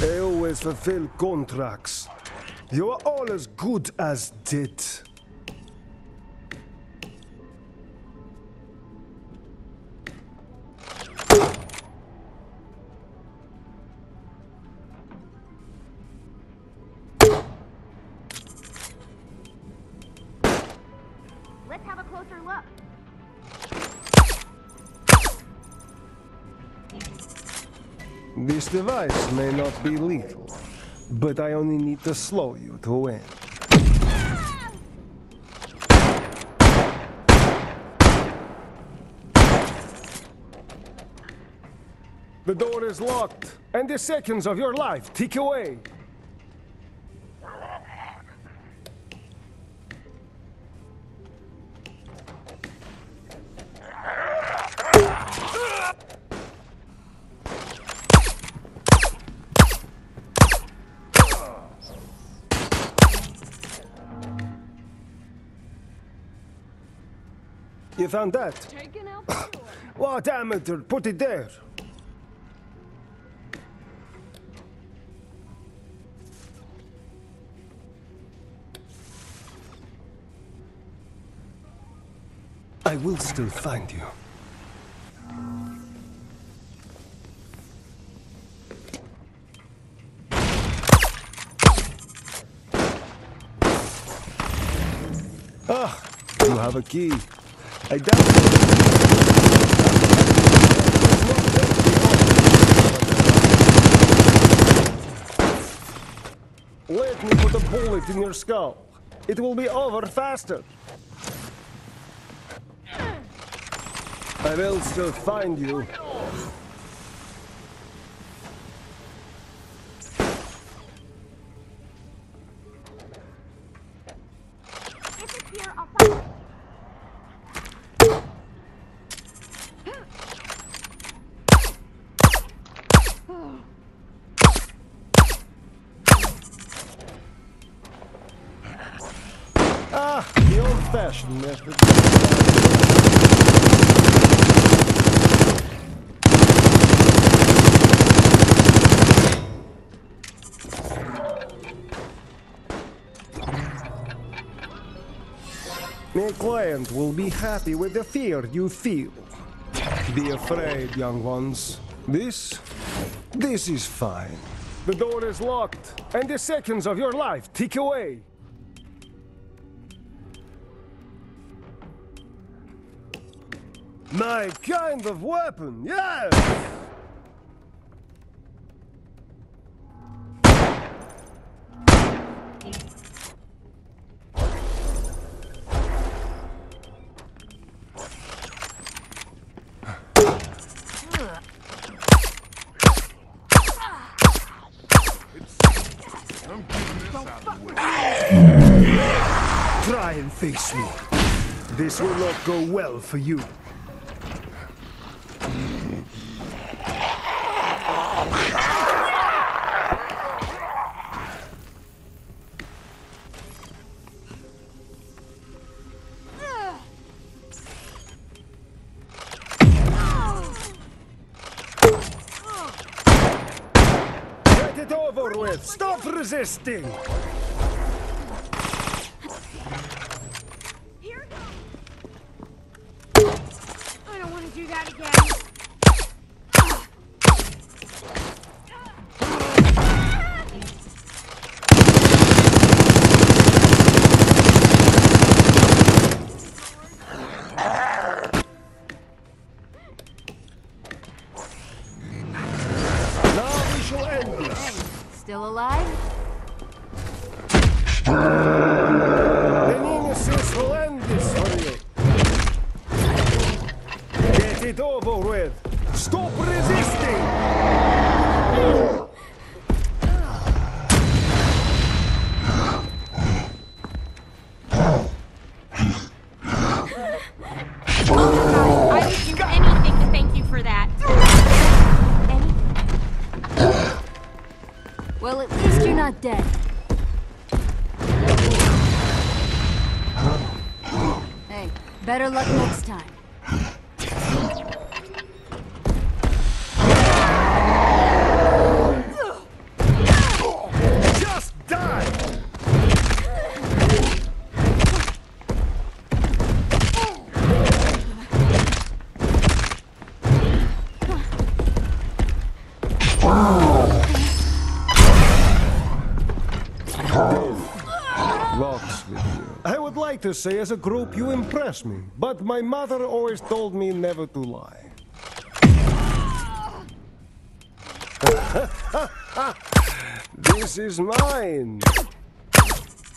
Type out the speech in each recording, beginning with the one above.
They always fulfill contracts. You are all as good as dead. Let's have a closer look. This device may not be lethal, but I only need to slow you to win. The door is locked, and the seconds of your life tick away. You found that? What amateur put it there? I will still find you. Ah, you have a key. I doubt it. Let me put a bullet in your skull. It will be over faster. I will still find you. Ah, the old-fashioned method. My client will be happy with the fear you feel. Be afraid, young ones. This is fine. The door is locked, and the seconds of your life tick away. My kind of weapon, yes! I'm getting this out of the way. Try and face me. This will not go well for you. Get it over with! Stop resisting! Here it goes! I don't want to do that again! Still alive? Menesis will end this for you. Get it over with. Stop resisting. I wish you not dead. Hey, better luck next time. To say as a group you impress me, but my mother always told me never to lie. This is mine.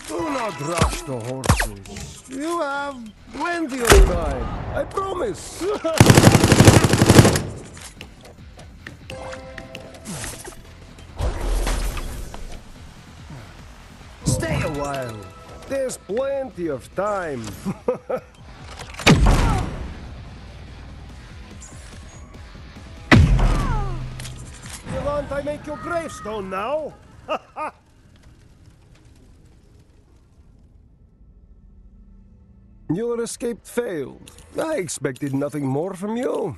Do not rush the horses. You have plenty of time, I promise. Stay a while. There's plenty of time. You want I make your gravestone now? Your escape failed. I expected nothing more from you.